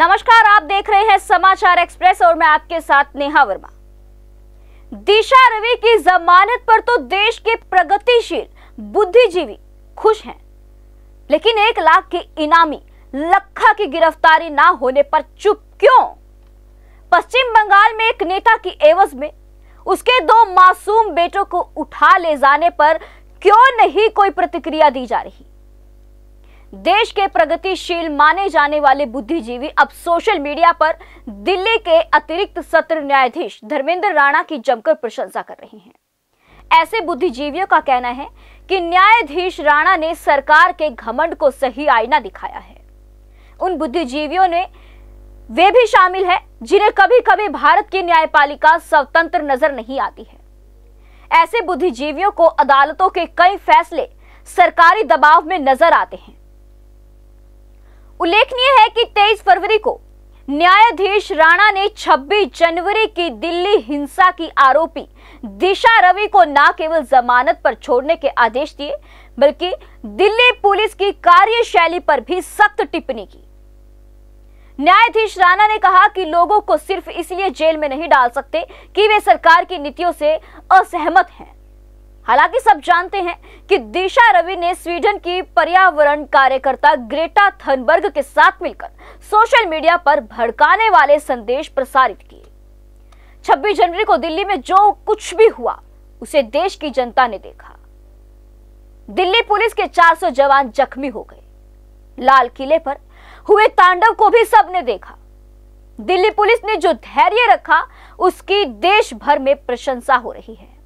नमस्कार, आप देख रहे हैं समाचार एक्सप्रेस और मैं आपके साथ नेहा वर्मा। दिशा रवि की जमानत पर तो देश के प्रगतिशील बुद्धिजीवी खुश हैं, लेकिन 1 लाख के इनामी लक्खा की गिरफ्तारी ना होने पर चुप क्यों? पश्चिम बंगाल में एक नेता की एवज में उसके 2 मासूम बेटों को उठा ले जाने पर क्यों नहीं कोई प्रतिक्रिया दी जा रही? देश के प्रगतिशील माने जाने वाले बुद्धिजीवी अब सोशल मीडिया पर दिल्ली के अतिरिक्त सत्र न्यायाधीश धर्मेंद्र राणा की जमकर प्रशंसा कर रहे हैं। ऐसे बुद्धिजीवियों का कहना है कि न्यायाधीश राणा ने सरकार के घमंड को सही आईना दिखाया है। उन बुद्धिजीवियों में वे भी शामिल है जिन्हें कभी कभी भारत की न्यायपालिका स्वतंत्र नजर नहीं आती है। ऐसे बुद्धिजीवियों को अदालतों के कई फैसले सरकारी दबाव में नजर आते हैं। उल्लेखनीय है कि 23 फरवरी को न्यायाधीश राणा ने 26 जनवरी की दिल्ली हिंसा की आरोपी दिशा रवि को न केवल जमानत पर छोड़ने के आदेश दिए, बल्कि दिल्ली पुलिस की कार्यशैली पर भी सख्त टिप्पणी की। न्यायाधीश राणा ने कहा कि लोगों को सिर्फ इसलिए जेल में नहीं डाल सकते कि वे सरकार की नीतियों से असहमत हैं। हालांकि सब जानते हैं कि दिशा रवि ने स्वीडन की पर्यावरण कार्यकर्ता ग्रेटा थनबर्ग के साथ मिलकर सोशल मीडिया पर भड़काने वाले संदेश प्रसारित किए। 26 जनवरी को दिल्ली में जो कुछ भी हुआ उसे देश की जनता ने देखा। दिल्ली पुलिस के 400 जवान जख्मी हो गए। लाल किले पर हुए तांडव को भी सबने देखा। दिल्ली पुलिस ने जो धैर्य रखा उसकी देश भर में प्रशंसा हो रही है।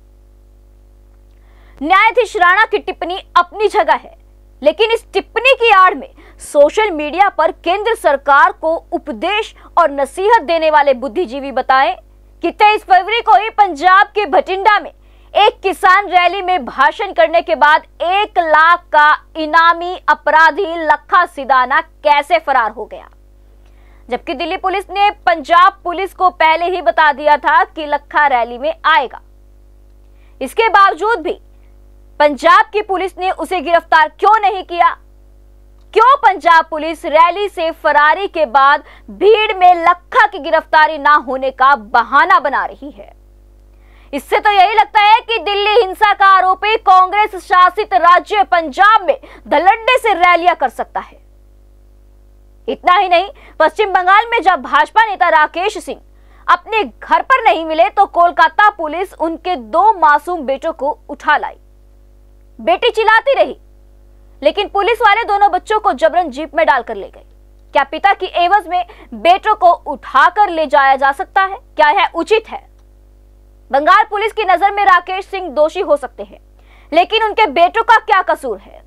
न्यायाधीश राणा की टिप्पणी अपनी जगह है, लेकिन इस टिप्पणी की आड़ में सोशल मीडिया पर केंद्र सरकार को उपदेश और नसीहत देने वाले बुद्धिजीवी बताएं कि 23 फरवरी को ही पंजाब के भटिंडा में एक किसान रैली में भाषण करने के बाद 1 लाख का इनामी अपराधी लक्खा सिधाना कैसे फरार हो गया, जबकि दिल्ली पुलिस ने पंजाब पुलिस को पहले ही बता दिया था कि लक्खा रैली में आएगा। इसके बावजूद भी पंजाब की पुलिस ने उसे गिरफ्तार क्यों नहीं किया? क्यों पंजाब पुलिस रैली से फरारी के बाद भीड़ में लक्खा की गिरफ्तारी ना होने का बहाना बना रही है? इससे तो यही लगता है कि दिल्ली हिंसा का आरोपी कांग्रेस शासित राज्य पंजाब में धलंडे से रैलियां कर सकता है। इतना ही नहीं, पश्चिम बंगाल में जब भाजपा नेता राकेश सिंह अपने घर पर नहीं मिले तो कोलकाता पुलिस उनके 2 मासूम बेटों को उठा लाई। बेटी चिल्लाती रही, लेकिन पुलिस वाले दोनों बच्चों को जबरन जीप में डालकर ले गए। क्या पिता की एवज में बेटों को उठाकर ले जाया जा सकता है? क्या यह उचित है? बंगाल पुलिस की नजर में राकेश सिंह दोषी हो सकते हैं, लेकिन उनके बेटों का क्या कसूर है?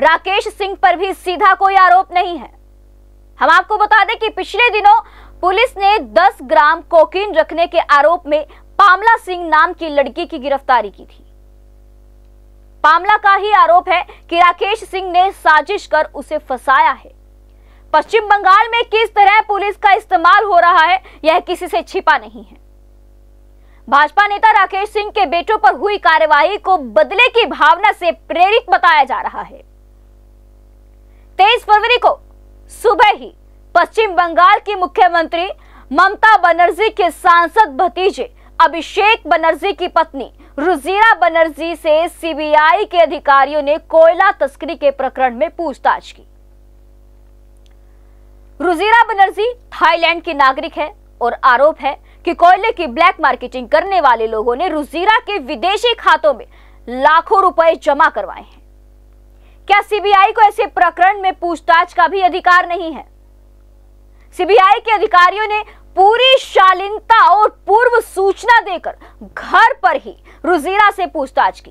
राकेश सिंह पर भी सीधा कोई आरोप नहीं है। हम आपको बता दें कि पिछले दिनों पुलिस ने 10 ग्राम कोकीन रखने के आरोप में पामेला सिंह नाम की लड़की की गिरफ्तारी की थी। पामला का ही आरोप है कि राकेश सिंह ने साजिश कर उसे फंसाया है। पश्चिम बंगाल में किस तरह पुलिस का इस्तेमाल हो रहा है, यह किसी से छिपा नहीं है। भाजपा नेता राकेश सिंह के बेटों पर हुई कार्यवाही को बदले की भावना से प्रेरित बताया जा रहा है। 23 फरवरी को सुबह ही पश्चिम बंगाल की मुख्यमंत्री ममता बनर्जी के सांसद भतीजे अभिषेक बनर्जी की पत्नी रुजीरा बनर्जी से सीबीआई के अधिकारियों ने कोयला तस्करी के प्रकरण में पूछताछ की। रुजीरा बनर्जी थाईलैंड की नागरिक है और आरोप है कि कोयले की ब्लैक मार्केटिंग करने वाले लोगों ने रुजीरा के विदेशी खातों में लाखों रुपए जमा करवाए हैं। क्या सीबीआई को ऐसे प्रकरण में पूछताछ का भी अधिकार नहीं है? सीबीआई के अधिकारियों ने पूरी शालीनता और पूर्व सूचना देकर घर पर ही रुजीरा से पूछताछ की,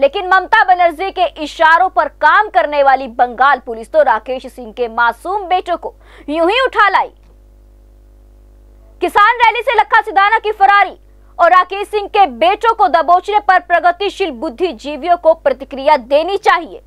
लेकिन ममता बनर्जी के इशारों पर काम करने वाली बंगाल पुलिस तो राकेश सिंह के मासूम बेटों को यूं ही उठा लाई। किसान रैली से लक्खा सिधाना की फरारी और राकेश सिंह के बेटों को दबोचने पर प्रगतिशील बुद्धिजीवियों को प्रतिक्रिया देनी चाहिए।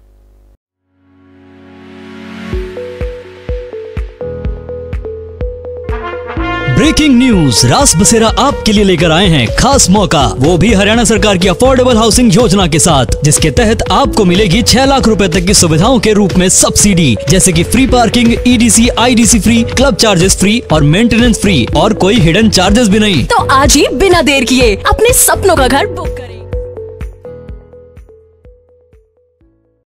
ब्रेकिंग न्यूज रास बसेरा आपके लिए लेकर आए हैं खास मौका, वो भी हरियाणा सरकार की अफोर्डेबल हाउसिंग योजना के साथ, जिसके तहत आपको मिलेगी 6 लाख रुपए तक की सुविधाओं के रूप में सब्सिडी, जैसे कि free parking, EDC, IDC free, club charges free और मेंटेनेंस फ्री, और कोई हिडन चार्जेस भी नहीं। तो आज ही बिना देर किए अपने सपनों का घर बुक